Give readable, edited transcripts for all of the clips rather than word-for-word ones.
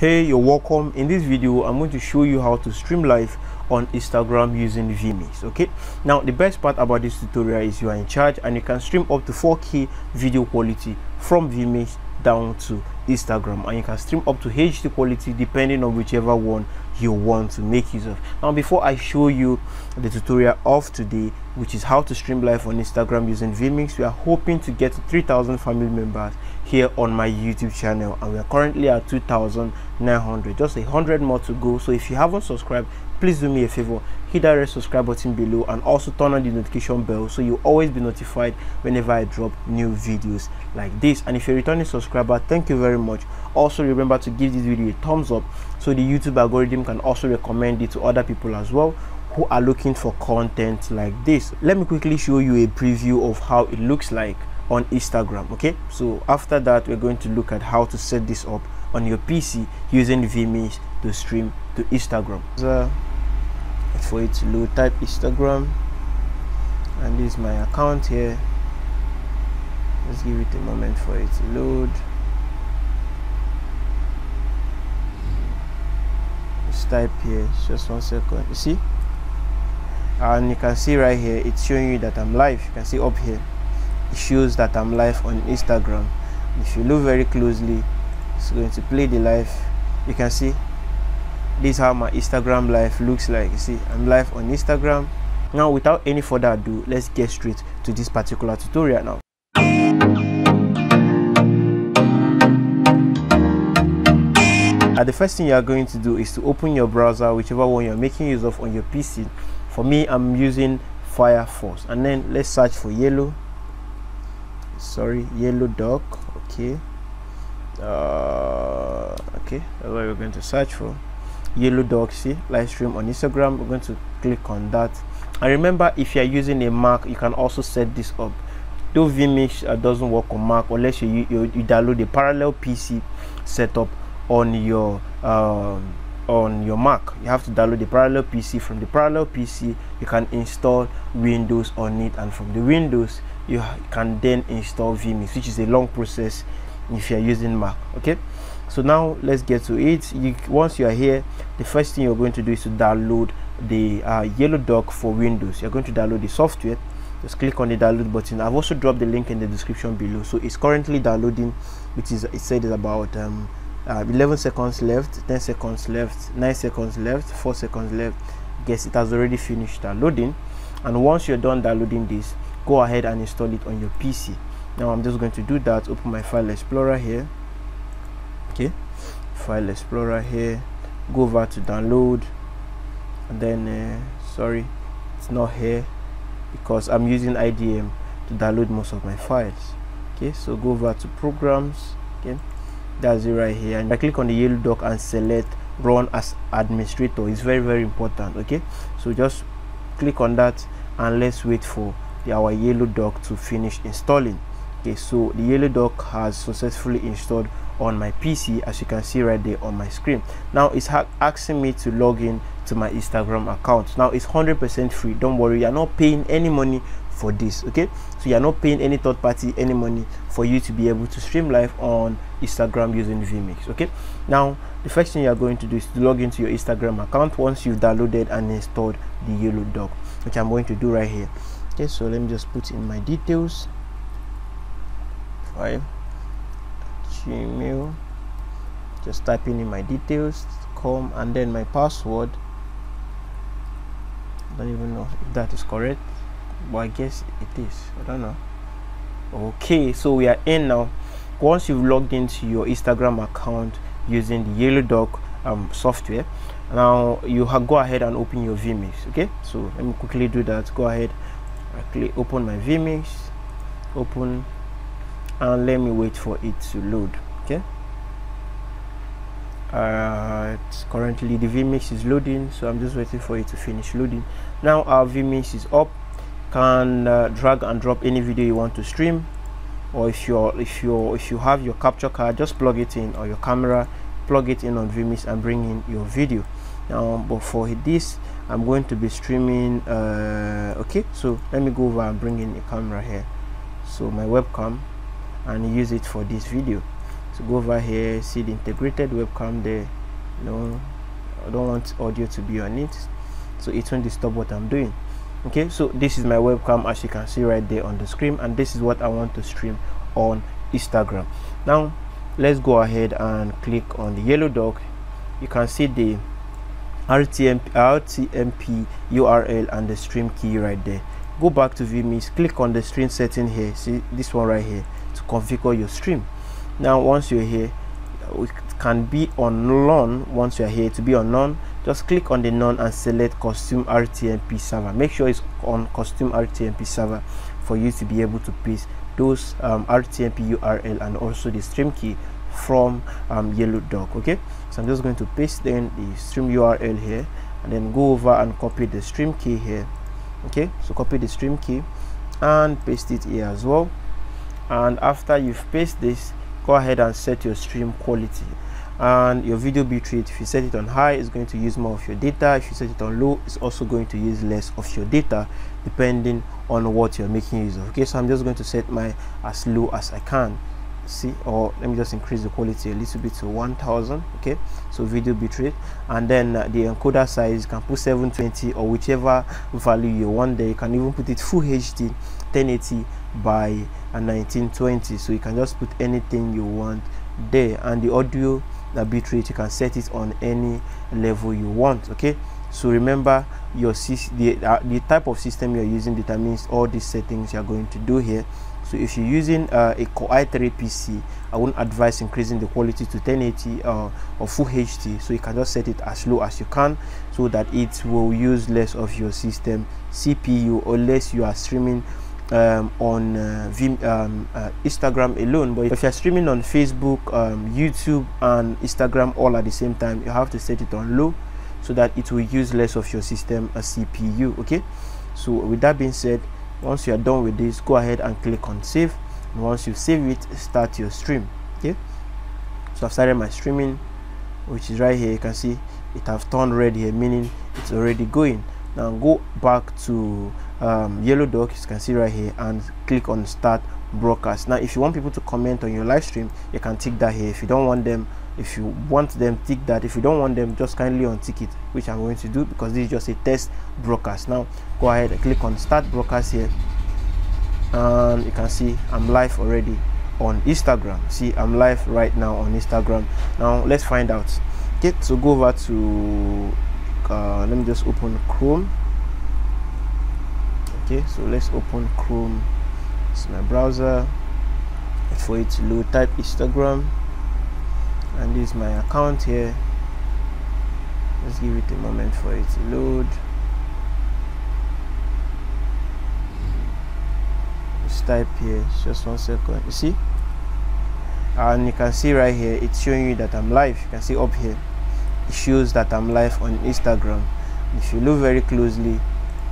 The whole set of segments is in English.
Hey, you're welcome. In this video I'm going to show you how to stream live on Instagram using VMix. Okay, now the best part about this tutorial is you are in charge and you can stream up to 4K video quality from VMix down to Instagram, and you can stream up to HD quality depending on whichever one you want to make use of. Now before I show you the tutorial of today, which is how to stream live on Instagram using VMix, we are hoping to get to 3,000 family members here on my YouTube channel, and we are currently at 2,900, just 100 more to go. So if you haven't subscribed, please do me a favor, hit that red subscribe button below and also turn on the notification bell so you always be notified whenever I drop new videos like this. And if you're a returning subscriber, thank you very much. Also remember to give this video a thumbs up so the YouTube algorithm can also recommend it to other people as well who are looking for content like this. Let me quickly show you a preview of how it looks like on Instagram. Okay, so after that we're going to look at how to set this up on your PC using VMix to stream to Instagram. For it to load, type Instagram, and this is my account here. Let's give it a moment for it to load. Let's type here, just 1 second. You see, and you can see right here it's showing you that I'm live. You can see up here it shows that I'm live on Instagram. If you look very closely, it's going to play the live. You can see this is how my Instagram live looks like. You see, I'm live on Instagram. Now without any further ado, let's get straight to this particular tutorial now. And the first thing you are going to do is to open your browser, whichever one you're making use of on your PC. For me, I'm using Firefox, and then let's search for Yellow Duck. Okay, okay, that's what we're going to search for. Yellow Duck, see, live stream on Instagram. We're going to click on that. And remember, if you're using a Mac, you can also set this up, though VMix doesn't work on Mac unless you download a parallel PC setup on your Mac. You have to download the parallel PC. From the parallel PC you can install Windows on it, and from the Windows you can then install VMix, which is a long process if you're using Mac. Okay, so now let's get to it. Once you are here, the first thing you're going to do is to download the Yellow Duck for Windows. You're going to download the software. Just click on the download button. I've also dropped the link in the description below. So it's currently downloading, which is, it said, is about 11 seconds left, 10 seconds left, 9 seconds left, 4 seconds left. I guess it has already finished downloading. And once you're done downloading this, go ahead and install it on your PC. Now I'm just going to do that. Open my file explorer here. Okay, file explorer here, go over to download, and then sorry, it's not here because I'm using IDM to download most of my files. Okay, so go over to programs. Okay, that's it right here, and I click on the Yellow Duck and select run as administrator. It's very, very important. Okay, so just click on that and let's wait for our Yellow Duck to finish installing. Okay, so the Yellow Duck has successfully installed on my PC, as you can see right there on my screen. Now it's asking me to log in to my Instagram account. Now it's 100% free. Don't worry, you're not paying any money for this. Okay, so you're not paying any third party any money for you to be able to stream live on Instagram using VMix. Okay, now the first thing you're going to do is to log into your Instagram account once you've downloaded and installed the Yellow Duck, which I'm going to do right here. Okay, so let me just put in my details. Gmail, just typing in my details, com, and then my password. I don't even know if that is correct, but I guess it is. I don't know. Okay, so we are in now. Once you've logged into your Instagram account using the Yellow Duck software, now you go ahead and open your VMix. Okay, so let me quickly do that. Go ahead, quickly open my VMix, open, and let me wait for it to load. Okay, it's currently, the VMix is loading, so I'm just waiting for it to finish loading. Now our VMix is up. You can drag and drop any video you want to stream, or if you have your capture card, just plug it in, or your camera, plug it in on VMix and bring in your video. Now but for this I'm going to be streaming, okay, so let me go over and bring in a camera here, so my webcam, and use it for this video. So go over here, see the integrated webcam there. No, I don't want audio to be on it, so it won't disturb what I'm doing. Okay, so this is my webcam, as you can see right there on the screen, and this is what I want to stream on Instagram. Now let's go ahead and click on the yellow dog. You can see the RTMP URL and the stream key right there. Go back to VMix, click on the stream setting here, see this one right here, to configure your stream. Now once you're here, it can be on none. Once you're here, to be on none, just click on the none and select custom RTMP server. Make sure it's on custom RTMP server for you to be able to paste those RTMP URL and also the stream key from Yellow Duck. Okay, so I'm just going to paste in the stream URL here, and then go over and copy the stream key here. Okay, so copy the stream key and paste it here as well. And after you've pasted this, go ahead and set your stream quality and your video bitrate. If you set it on high, it's going to use more of your data. If you set it on low, it's also going to use less of your data, depending on what you're making use of. Okay, so I'm just going to set mine as low as I can. See, or let me just increase the quality a little bit to 1000. Okay, so video bitrate, and then the encoder size, you can put 720 or whichever value you want there. You can even put it full HD 1080 by 1920, so you can just put anything you want there. And the audio, the bitrate, you can set it on any level you want. Okay, so remember your the type of system you're using determines all these settings you're going to do here. So if you're using a Core i3 PC, I wouldn't advise increasing the quality to 1080 or full HD. So you can just set it as low as you can, so that it will use less of your system CPU, unless you are streaming on Instagram alone. But if you're streaming on Facebook, YouTube and Instagram all at the same time, you have to set it on low, so that it will use less of your system as CPU. Okay, so with that being said, once you are done with this, go ahead and click on save, and once you save it, start your stream. Okay, so I've started my streaming, which is right here. You can see it have turned red here, meaning it's already going. Now go back to Yellow Duck, you can see right here, and click on start broadcast. Now if you want people to comment on your live stream, you can tick that here. If you don't want them, if you want them, tick that. If you don't want them, just kindly untick it, which I'm going to do because this is just a test broadcast. Now go ahead and click on start broadcast here, and you can see I'm live already on Instagram. See, I'm live right now on Instagram. Now let's find out. Okay, so go over to let me just open Chrome. Okay, so let's open Chrome. It's my browser. For it to load, type Instagram, and this is my account here. Let's give it a moment for it to load. Let's type here, just 1 second. You see, and you can see right here, it's showing you that I'm live. You can see up here, it shows that I'm live on Instagram. If you look very closely,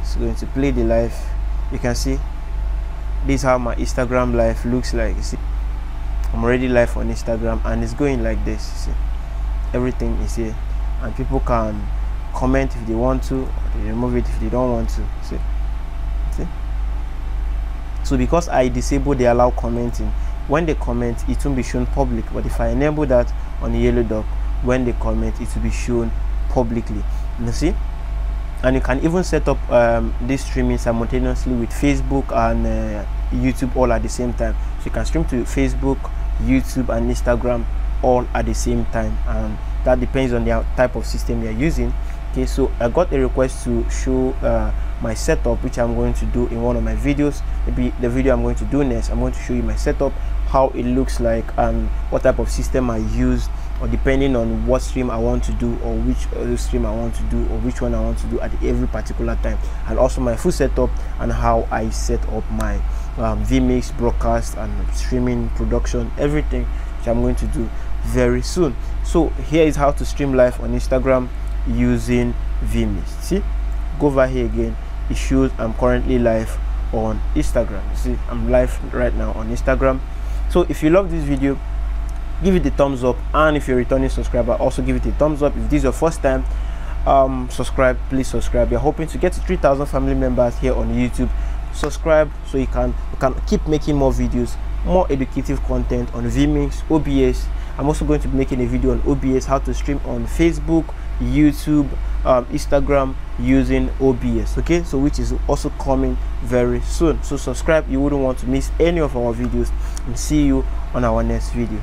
it's going to play the live. You can see this is how my Instagram live looks like. You see, I'm already live on Instagram, and it's going like this. See, everything is here, and people can comment if they want to, or they remove it if they don't want to. See, see. So because I disable the allow commenting, when they comment, it won't be shown public. But if I enable that on the Yellow Duck, when they comment, it will be shown publicly. You see. And you can even set up this streaming simultaneously with Facebook and YouTube all at the same time. So you can stream to Facebook, YouTube and Instagram all at the same time, and that depends on the type of system you're using. Okay, so I got a request to show my setup, which I'm going to do in one of my videos. Maybe the video I'm going to do next, I'm going to show you my setup, how it looks like, and what type of system I use, or depending on what stream I want to do, or which stream I want to do, or which one I want to do at every particular time, and also my full setup and how I set up my VMix broadcast and streaming production, everything, which I'm going to do very soon. So here is how to stream live on Instagram using VMix. See, go over here again, it shows I'm currently live on Instagram. See, I'm live right now on Instagram. So if you love this video, give it a thumbs up, and if you're a returning subscriber, also give it a thumbs up. If this is your first time subscribe, please subscribe. We're hoping to get to 3,000 family members here on YouTube. Subscribe so you can keep making more videos more educative content on VMix, OBS. I'm also going to be making a video on OBS, how to stream on Facebook, YouTube, Instagram using OBS, okay? So which is also coming very soon. So subscribe, you wouldn't want to miss any of our videos, and see you on our next video.